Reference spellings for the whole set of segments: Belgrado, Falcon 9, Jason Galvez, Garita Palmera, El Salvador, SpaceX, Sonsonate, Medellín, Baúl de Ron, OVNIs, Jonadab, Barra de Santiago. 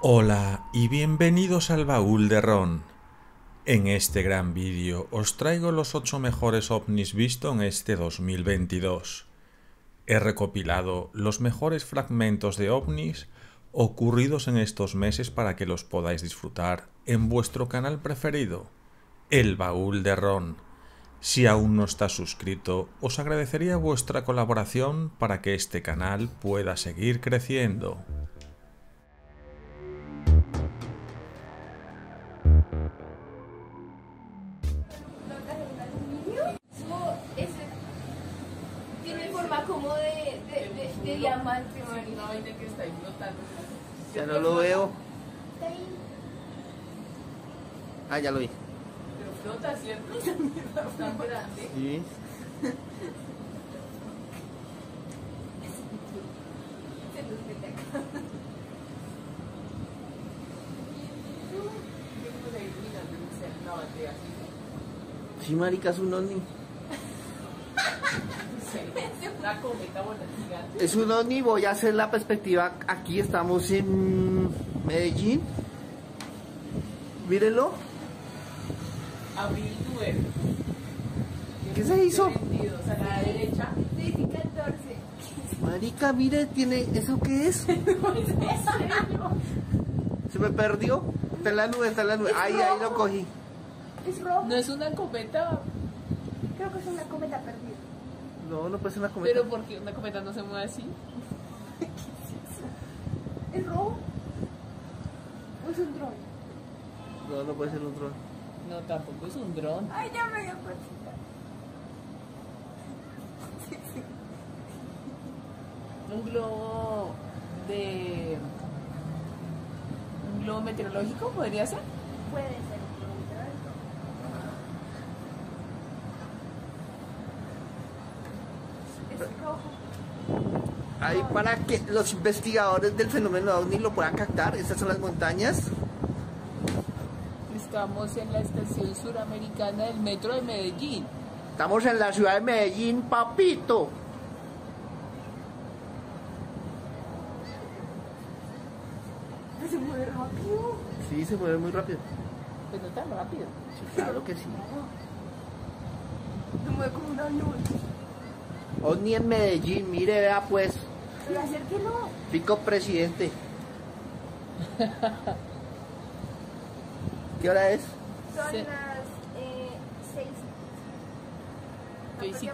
Hola y bienvenidos al Baúl de Ron. En este gran vídeo os traigo los 8 mejores ovnis visto en este 2022. He recopilado los mejores fragmentos de ovnis ocurridos en estos meses para que los podáis disfrutar en vuestro canal preferido, el Baúl de Ron. Si aún no estás suscrito, os agradecería vuestra colaboración para que este canal pueda seguir creciendo. Ya no lo veo. Ah, ya lo vi. Pero flota, ¿cierto? Sí. Sí, marica, es un ovni. Es un ovni. Voy a hacer la perspectiva. Aquí estamos en Medellín. Mírenlo. Abril 9. ¿Qué se hizo? 22, a la derecha. 14. Marica, mire, tiene... ¿Eso qué es? Se me perdió. Está en la nube, está en la nube. Ahí, ahí lo cogí. Es rojo. No es una cometa. Creo que es una cometa perdida. No, no puede ser una cometa. ¿Pero por qué una cometa no se mueve así? ¿Qué es eso? ¿Es robo? ¿O es un dron? No, no puede ser un dron. No, tampoco es un dron. Ay, ya me dio cosita. Un globo de... ¿Un globo meteorológico podría ser? Puede ser. Ahí para que los investigadores del fenómeno ovni lo puedan captar. Estas son las montañas. Estamos en la estación suramericana del metro de Medellín. Estamos en la ciudad de Medellín, papito. Se mueve rápido. Sí, se mueve muy rápido. Pero no tan rápido. Sí, claro que sí. Se mueve como una luz. Ovni en Medellín, mire, vea pues. Pero acérquelo. Pico presidente. ¿Qué hora es? Son las 6 y 15.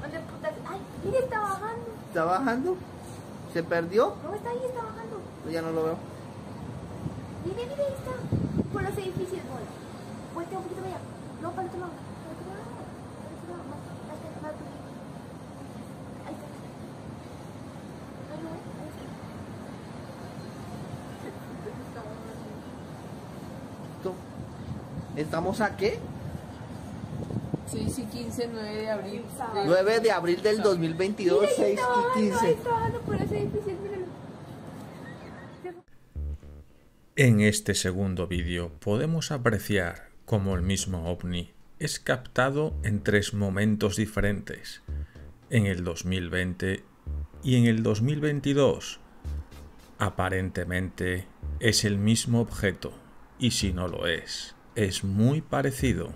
¿Dónde putas? Ay, mire, está bajando. ¿Está bajando? ¿Se perdió? No, está ahí, está bajando. Yo ya no lo veo. Mire, mire, ahí está. Por los edificios, bueno. Vuelta un poquito para allá. No, para el otro lado. ¿Estamos a qué? 6 y 15, 9 de abril. 9 de abril del 2022, 6 y 15. En este segundo vídeo podemos apreciar cómo el mismo ovni es captado en 3 momentos diferentes, en el 2020 y en el 2022. Aparentemente es el mismo objeto, y si no lo es muy parecido.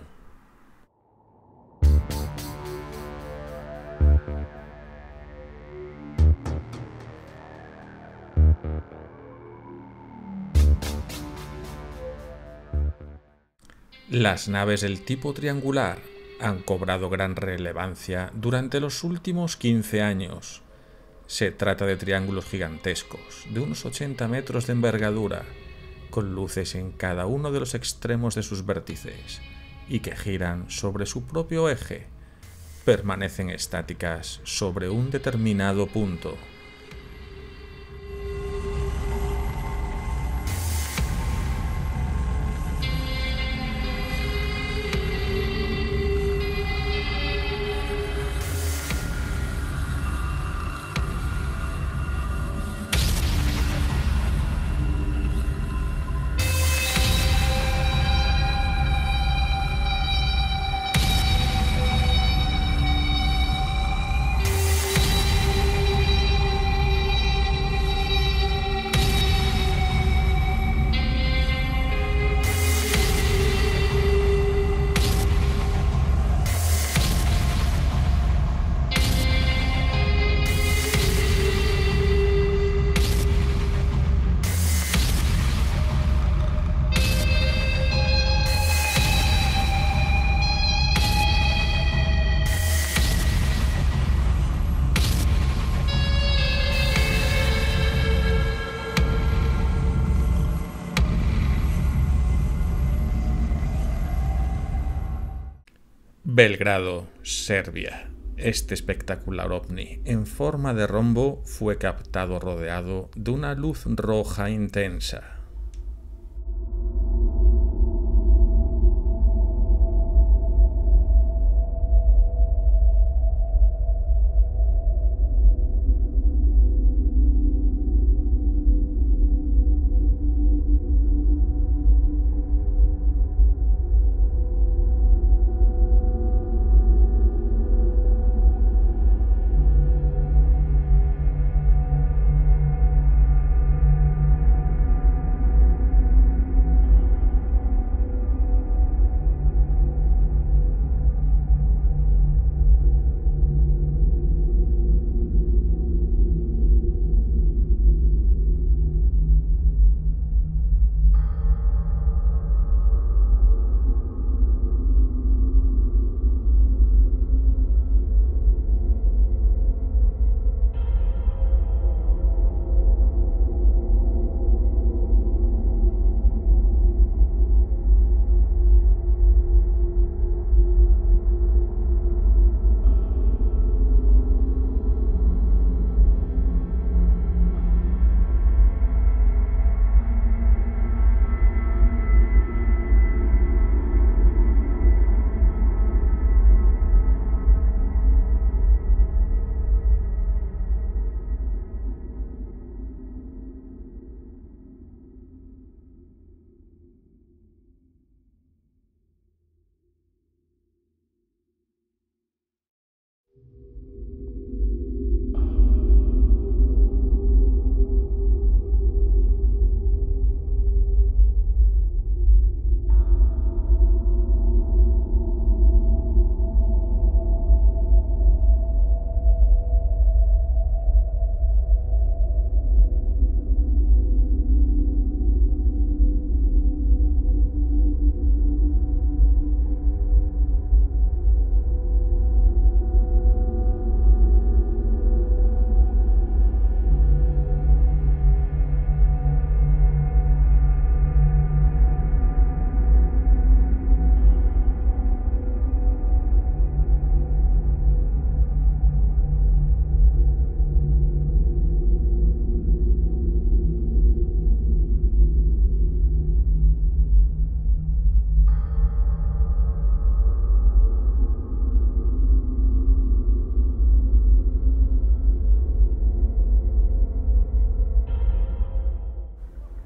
Las naves del tipo triangular han cobrado gran relevancia durante los últimos 15 años. Se trata de triángulos gigantescos, de unos 80 metros de envergadura, con luces en cada uno de los extremos de sus vértices, y que giran sobre su propio eje. Permanecen estáticas sobre un determinado punto. Belgrado, Serbia. Este espectacular ovni en forma de rombo fue captado rodeado de una luz roja intensa.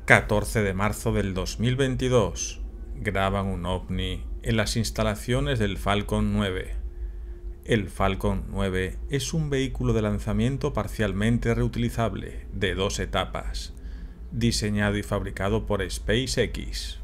...14 de marzo del 2022... graban un ovni en las instalaciones del Falcon 9. El Falcon 9 es un vehículo de lanzamiento parcialmente reutilizable, de 2 etapas... diseñado y fabricado por SpaceX.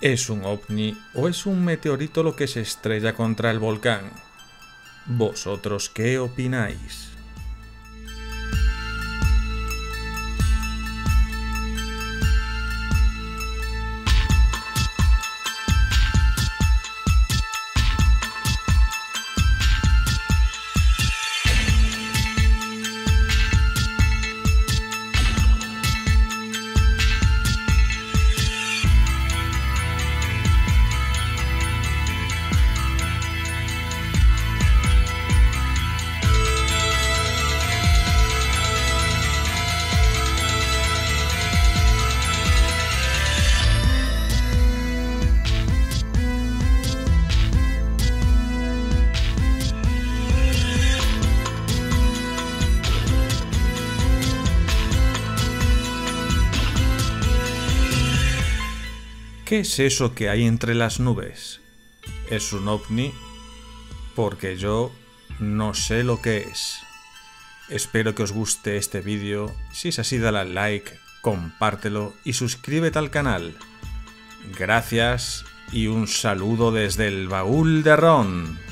¿Es un ovni o es un meteorito lo que se estrella contra el volcán? ¿Vosotros qué opináis? ¿Qué es eso que hay entre las nubes? ¿Es un ovni? Porque yo no sé lo que es. Espero que os guste este vídeo. Si es así, dale al like, compártelo y suscríbete al canal. Gracias y un saludo desde el Baúl de Ron.